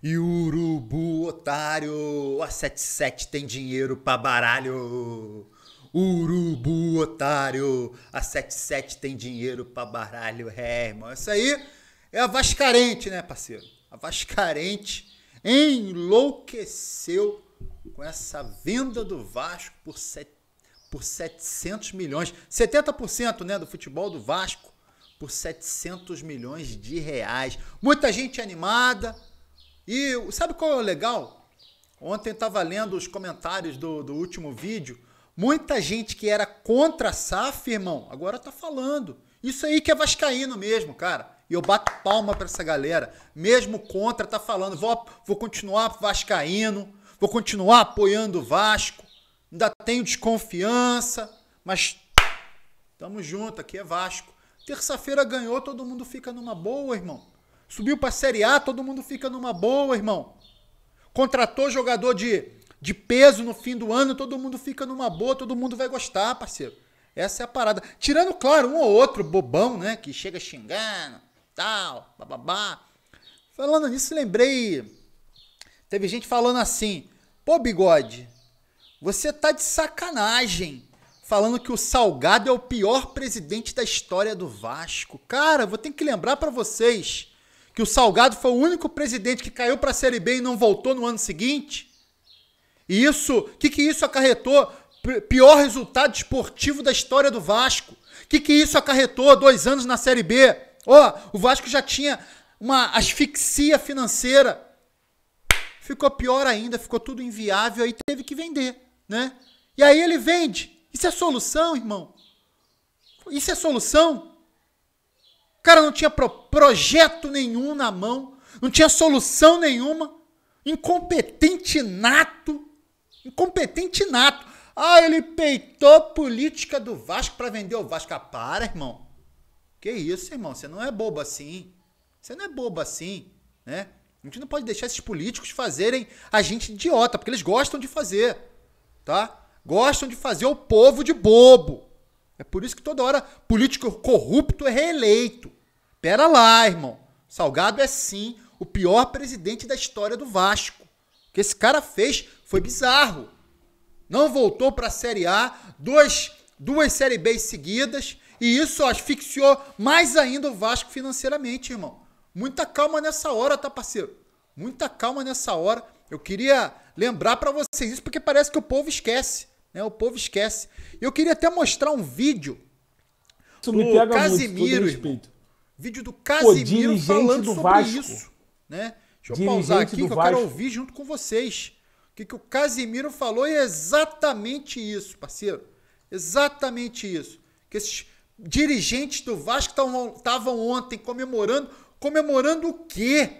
E o urubu otário, a 77 tem dinheiro pra baralho. Urubu otário, a 77 tem dinheiro pra baralho. É, irmão, isso aí é a Vascarente, né, parceiro? A Vascarente enlouqueceu com essa venda do Vasco por 700 milhões. 70%, né, do futebol do Vasco por 700 milhões de reais. Muita gente animada. E sabe qual é o legal? Ontem eu estava lendo os comentários do último vídeo. Muita gente que era contra a SAF, irmão, agora está falando. Isso aí que é vascaíno mesmo, cara. E eu bato palma para essa galera. Mesmo contra, tá falando. Vou continuar vascaíno, vou continuar apoiando o Vasco. Ainda tenho desconfiança, mas tamo junto, aqui é Vasco. Terça-feira ganhou, todo mundo fica numa boa, irmão. Subiu para a Série A, todo mundo fica numa boa, irmão. Contratou jogador de peso no fim do ano, todo mundo fica numa boa, todo mundo vai gostar, parceiro. Essa é a parada. Tirando, claro, um ou outro bobão, né, que chega xingando, tal, bababá. Falando nisso, lembrei... Teve gente falando assim, pô, Bigode, você tá de sacanagem falando que o Salgado é o pior presidente da história do Vasco. Cara, vou ter que lembrar para vocês... que o Salgado foi o único presidente que caiu para a Série B e não voltou no ano seguinte? E isso, o que isso acarretou? Pior resultado esportivo da história do Vasco. O que isso acarretou? 2 anos na Série B. Ó, o Vasco já tinha uma asfixia financeira. Ficou pior ainda, ficou tudo inviável, aí teve que vender, né? E aí ele vende. Isso é solução, irmão? Isso é solução? O cara não tinha projeto nenhum na mão, não tinha solução nenhuma, incompetente nato. Ah, ele peitou a política do Vasco para vender o Vasco. Ah, para, irmão. Que isso, irmão, você não é bobo assim. Você não é bobo assim, né? A gente não pode deixar esses políticos fazerem a gente idiota, porque eles gostam de fazer, tá? Gostam de fazer o povo de bobo. É por isso que toda hora político corrupto é reeleito. Pera lá, irmão. Salgado é sim o pior presidente da história do Vasco. O que esse cara fez foi bizarro. Não voltou para a Série A, duas Série B seguidas, e isso asfixiou mais ainda o Vasco financeiramente, irmão. Muita calma nessa hora, tá, parceiro? Muita calma nessa hora. Eu queria lembrar para vocês isso, porque parece que o povo esquece. Né? O povo esquece. Eu queria até mostrar um vídeo do Casimiro. Vídeo do Casimiro falando sobre isso. Né? Deixa eu pausar aqui que eu quero ouvir junto com vocês. O que o Casimiro falou é exatamente isso, parceiro. Exatamente isso. Que esses dirigentes do Vasco estavam ontem comemorando. Comemorando o quê?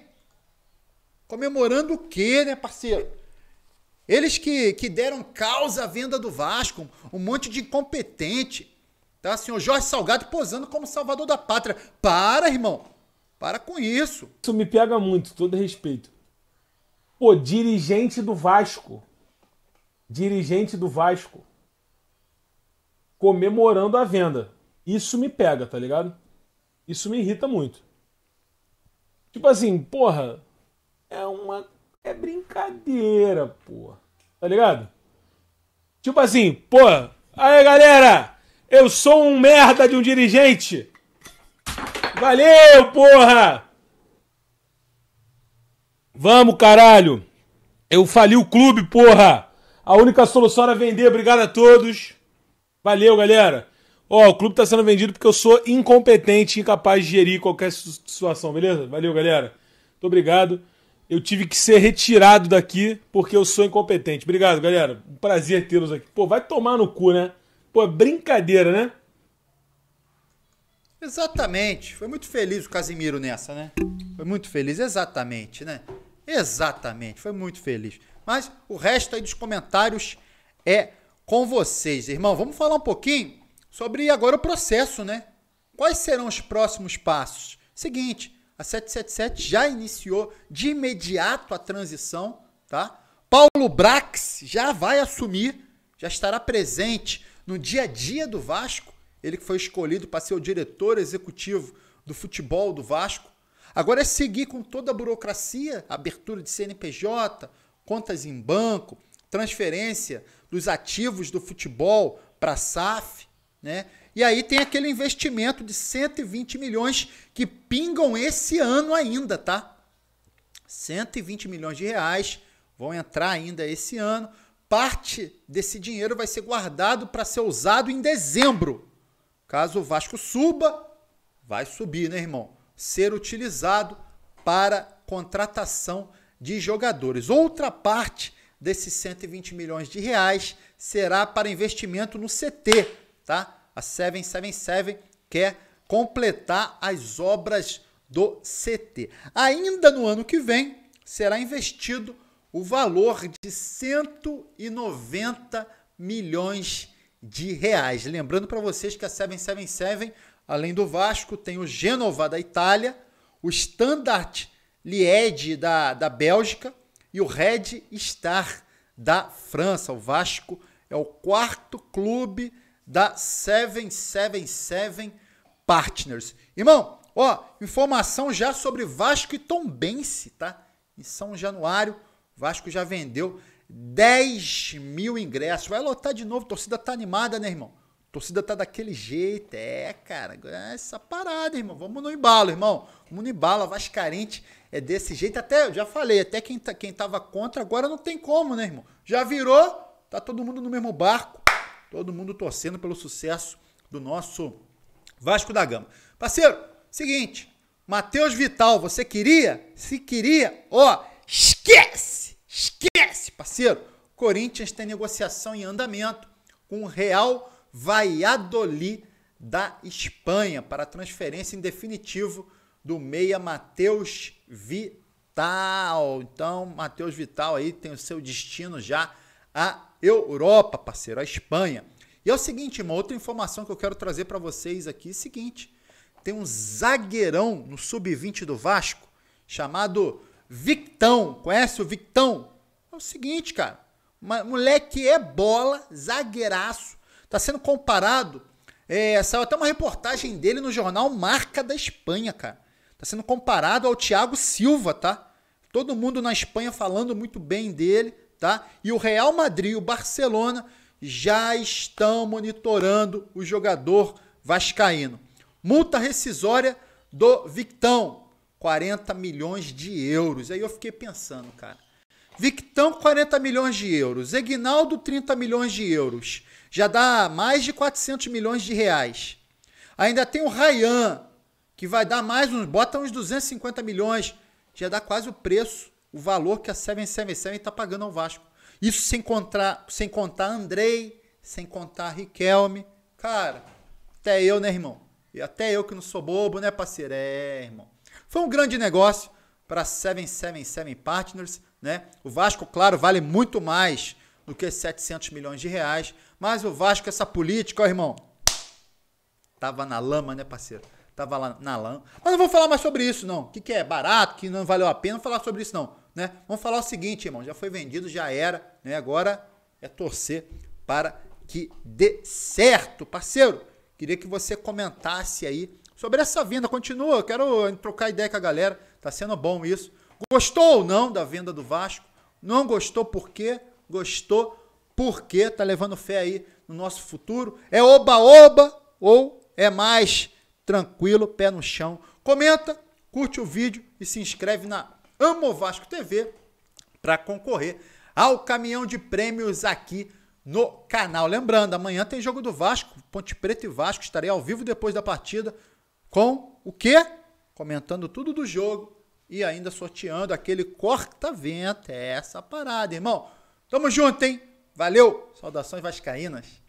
Comemorando o quê, né, parceiro? Eles que deram causa à venda do Vasco, um monte de incompetente, tá? Senhor Jorge Salgado posando como salvador da pátria. Para, irmão. Para com isso. Isso me pega muito, todo respeito. Pô, dirigente do Vasco. Dirigente do Vasco. Comemorando a venda. Isso me pega, tá ligado? Isso me irrita muito. Tipo assim, porra, é brincadeira, pô. Tá ligado? Tipo assim, pô. Aí, galera. Eu sou um merda de um dirigente. Valeu, porra. Vamos, caralho. Eu fali o clube, porra. A única solução era vender. Obrigado a todos. Valeu, galera. Ó, o clube tá sendo vendido porque eu sou incompetente e incapaz de gerir qualquer situação, beleza? Valeu, galera. Muito obrigado. Eu tive que ser retirado daqui porque eu sou incompetente. Obrigado, galera. Um prazer tê-los aqui. Pô, vai tomar no cu, né? Pô, é brincadeira, né? Exatamente. Foi muito feliz o Casimiro nessa, né? Foi muito feliz, exatamente, né? Exatamente. Foi muito feliz. Mas o resto aí dos comentários é com vocês, irmão. Vamos falar um pouquinho sobre agora o processo, né? Quais serão os próximos passos? Seguinte... A 777 já iniciou de imediato a transição, tá? Paulo Brax já vai assumir já estará presente no dia a dia do Vasco, ele que foi escolhido para ser o diretor executivo do futebol do Vasco. Agora é seguir com toda a burocracia, abertura de CNPJ, contas em banco, transferência dos ativos do futebol para a SAF, né? E aí tem aquele investimento de 120 milhões que pingam esse ano ainda, tá? 120 milhões de reais vão entrar ainda esse ano. Parte desse dinheiro vai ser guardado para ser usado em dezembro. Caso o Vasco suba, vai subir, né, irmão? Ser utilizado para contratação de jogadores. Outra parte desses 120 milhões de reais será para investimento no CT, tá? A 777 quer completar as obras do CT. Ainda no ano que vem, será investido o valor de 190 milhões de reais. Lembrando para vocês que a 777, além do Vasco, tem o Genoa da Itália, o Standard Liège da Bélgica e o Red Star da França. O Vasco é o quarto clube da 777 Partners. Irmão, ó, informação já sobre Vasco e Tombense, tá? Em São Januário, o Vasco já vendeu 10 mil ingressos. Vai lotar de novo, a torcida tá animada, né, irmão? A torcida tá daquele jeito, é, cara, essa parada, irmão. Vamos no embalo, irmão. Vamos no embalo, a Vascarente é desse jeito. Até, eu já falei, até quem tava contra agora não tem como, né, irmão? Já virou, tá todo mundo no mesmo barco, todo mundo torcendo pelo sucesso do nosso Vasco da Gama. Parceiro, seguinte, Matheus Vital, você queria? Se queria, ó, esquece, parceiro. Corinthians tem negociação em andamento com o Real Valladolid da Espanha para transferência em definitivo do meia Matheus Vital. Então, Matheus Vital aí tem o seu destino já à Europa, parceiro, à Espanha. E é o seguinte, uma outra informação que eu quero trazer para vocês aqui é o seguinte: tem um zagueirão no sub-20 do Vasco chamado Victão. Conhece o Victão? É o seguinte, cara, moleque é bola, zagueiraço, tá sendo comparado, saiu até uma reportagem dele no jornal Marca da Espanha, cara, tá sendo comparado ao Thiago Silva, tá? Todo mundo na Espanha falando muito bem dele, tá? E o Real Madrid e o Barcelona já estão monitorando o jogador vascaíno. Multa rescisória do Victão, 40 milhões de euros. Aí eu fiquei pensando, cara. Victão, 40 milhões de euros. Eguinaldo, 30 milhões de euros. Já dá mais de 400 milhões de reais. Ainda tem o Ryan, que vai dar mais uns... Bota uns 250 milhões. Já dá quase o preço, o valor que a 777 está pagando ao Vasco. Isso sem contar Andrei, sem contar Riquelme. Cara, até eu, né, irmão? E até eu que não sou bobo, né, parceiro? É, irmão. Foi um grande negócio para 777 Partners, né? O Vasco, claro, vale muito mais do que 700 milhões de reais, mas o Vasco, essa política, ó, irmão, tava na lama, né, parceiro? Tava lá na lama. Mas não vou falar mais sobre isso, não. O que é barato, que não valeu a pena, não falar sobre isso, não, né? Vamos falar o seguinte, irmão, já foi vendido, já era, né? Agora é torcer para que dê certo, parceiro. Queria que você comentasse aí sobre essa venda. Continua, eu quero trocar ideia com a galera. Tá sendo bom isso. Gostou ou não da venda do Vasco? Não gostou por quê? Gostou por quê? Tá levando fé aí no nosso futuro? É oba-oba ou é mais tranquilo, pé no chão? Comenta, curte o vídeo e se inscreve na Amo Vasco TV para concorrer ao caminhão de prêmios aqui no canal. Lembrando, amanhã tem jogo do Vasco, Ponte Preta e Vasco. Estarei ao vivo depois da partida com o quê? Comentando tudo do jogo e ainda sorteando aquele corta-vento. É essa parada, irmão. Tamo junto, hein? Valeu! Saudações vascaínas.